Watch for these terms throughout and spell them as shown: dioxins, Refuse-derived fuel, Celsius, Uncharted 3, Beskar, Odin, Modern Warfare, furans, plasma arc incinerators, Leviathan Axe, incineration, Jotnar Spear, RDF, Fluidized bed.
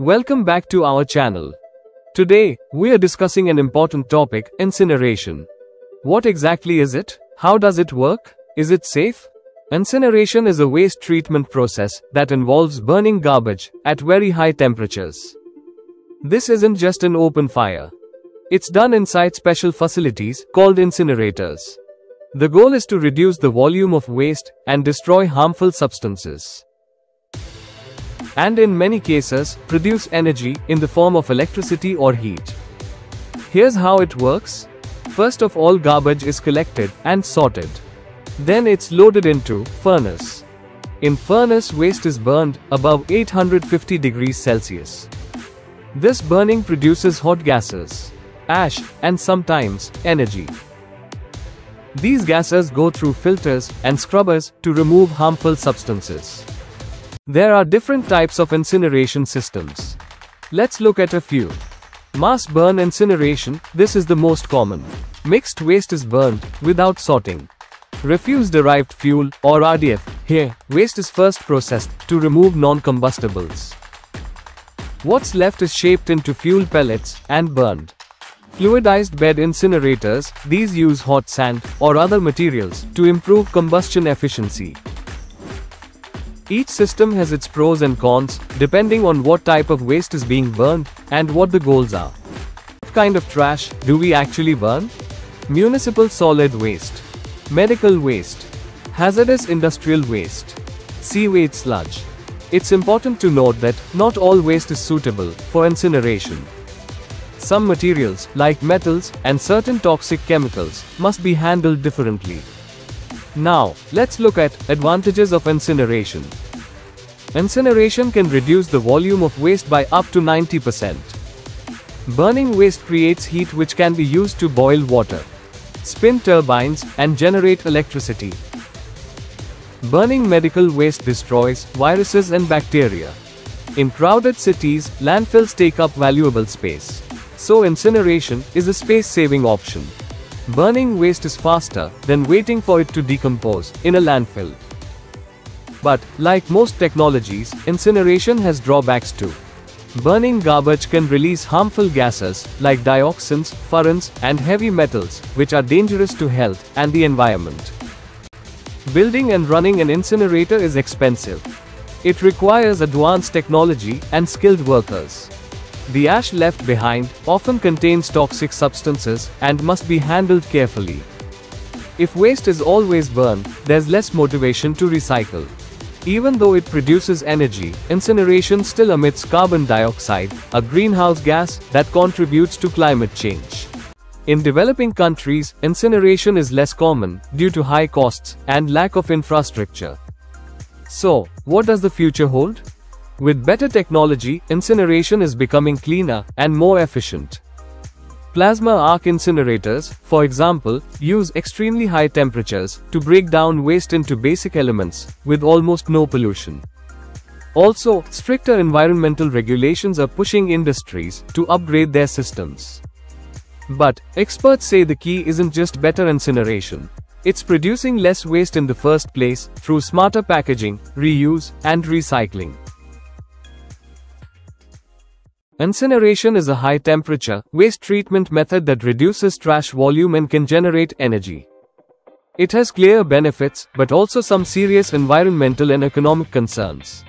Welcome back to our channel. Today, we are discussing an important topic, incineration. What exactly is it? How does it work? Is it safe? Incineration is a waste treatment process that involves burning garbage at very high temperatures. This isn't just an open fire. It's done inside special facilities called incinerators. The goal is to reduce the volume of waste and destroy harmful substances. And in many cases, produce energy in the form of electricity or heat. Here's how it works. First of all, garbage is collected and sorted. Then it's loaded into furnace. In furnace, waste is burned above 850 degrees Celsius. This burning produces hot gases, ash, and sometimes energy. These gases go through filters and scrubbers to remove harmful substances. There are different types of incineration systems. Let's look at a few. Mass burn incineration, this is the most common. Mixed waste is burned without sorting. Refuse-derived fuel, or RDF, here, waste is first processed to remove non-combustibles. What's left is shaped into fuel pellets and burned. Fluidized bed incinerators, these use hot sand or other materials to improve combustion efficiency. Each system has its pros and cons, depending on what type of waste is being burned and what the goals are. What kind of trash do we actually burn? Municipal solid waste, medical waste, hazardous industrial waste, sewage sludge. It's important to note that not all waste is suitable for incineration. Some materials, like metals and certain toxic chemicals, must be handled differently. Now, let's look at advantages of incineration. Incineration can reduce the volume of waste by up to 90%. Burning waste creates heat which can be used to boil water, spin turbines, and generate electricity. Burning medical waste destroys viruses and bacteria. In crowded cities, landfills take up valuable space. So incineration is a space-saving option. Burning waste is faster than waiting for it to decompose in a landfill. But, like most technologies, incineration has drawbacks too. Burning garbage can release harmful gases like dioxins, furans, and heavy metals, which are dangerous to health and the environment. Building and running an incinerator is expensive. It requires advanced technology and skilled workers. The ash left behind often contains toxic substances and must be handled carefully. If waste is always burned, there's less motivation to recycle. Even though it produces energy, incineration still emits carbon dioxide, a greenhouse gas that contributes to climate change. In developing countries, incineration is less common due to high costs and lack of infrastructure. So, what does the future hold? With better technology, incineration is becoming cleaner and more efficient. Plasma arc incinerators, for example, use extremely high temperatures to break down waste into basic elements with almost no pollution. Also, stricter environmental regulations are pushing industries to upgrade their systems. But, experts say the key isn't just better incineration. It's producing less waste in the first place through smarter packaging, reuse, and recycling. Incineration is a high-temperature waste treatment method that reduces trash volume and can generate energy. It has clear benefits, but also some serious environmental and economic concerns.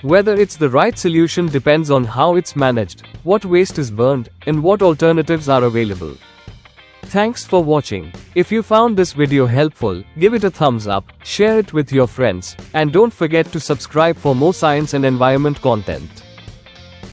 Whether it's the right solution depends on how it's managed, what waste is burned, and what alternatives are available. Thanks for watching. If you found this video helpful, give it a thumbs up, share it with your friends, and don't forget to subscribe for more science and environment content.